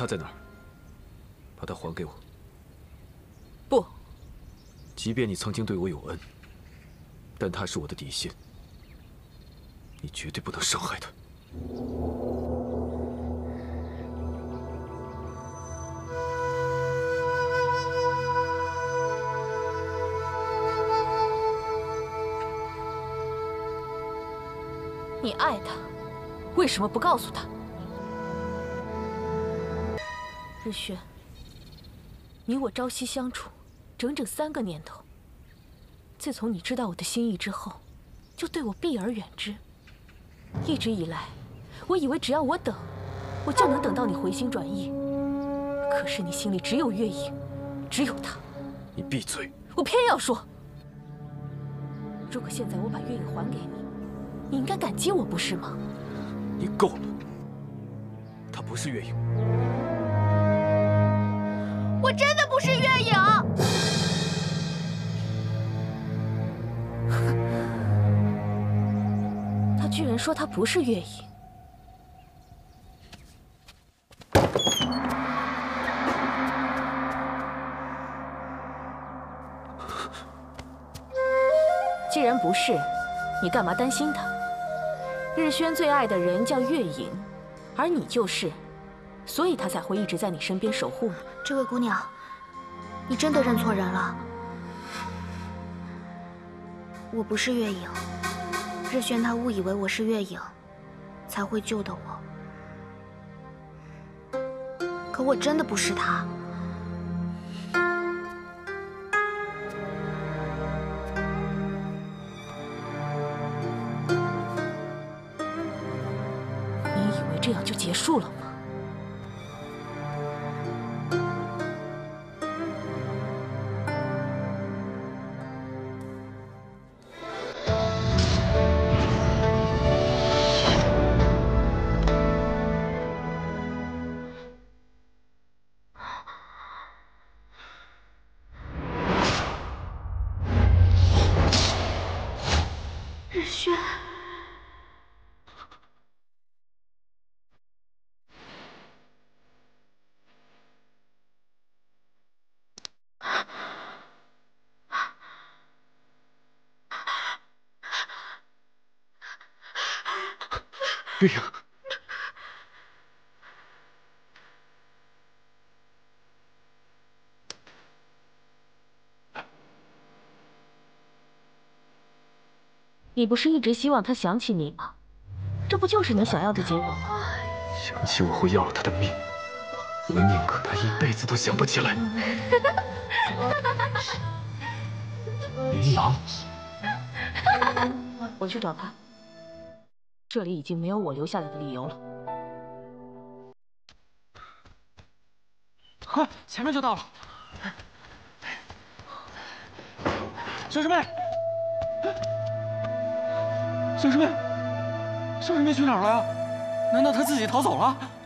他在哪儿？把他还给我。不。即便你曾经对我有恩，但他是我的底线，你绝对不能伤害他。 你爱他，为什么不告诉他？日轩，你我朝夕相处整整3个年头，自从你知道我的心意之后，就对我避而远之。一直以来，我以为只要我等，我就能等到你回心转意。可是你心里只有月影，只有他。你闭嘴！我偏要说。如果现在我把月影还给你， 你应该感激我，不是吗？你够了！她不是月影，我真的不是月影。她居然说她不是月影。 既然不是，你干嘛担心她？ 日轩最爱的人叫月影，而你就是，所以他才会一直在你身边守护你。这位姑娘，你真的认错人了。我不是月影，日轩他误以为我是月影，才会救的我。可我真的不是他。这样就结束了吗？日轩。 月影，你不是一直希望他想起你吗？这不就是你想要的结果吗？想起我会要了他的命，我宁可他一辈子都想不起来。琳琅，我去找他。 这里已经没有我留下来的理由了。快，前面就到了。小师妹，小师妹，小师妹去哪儿了呀？难道她自己逃走了？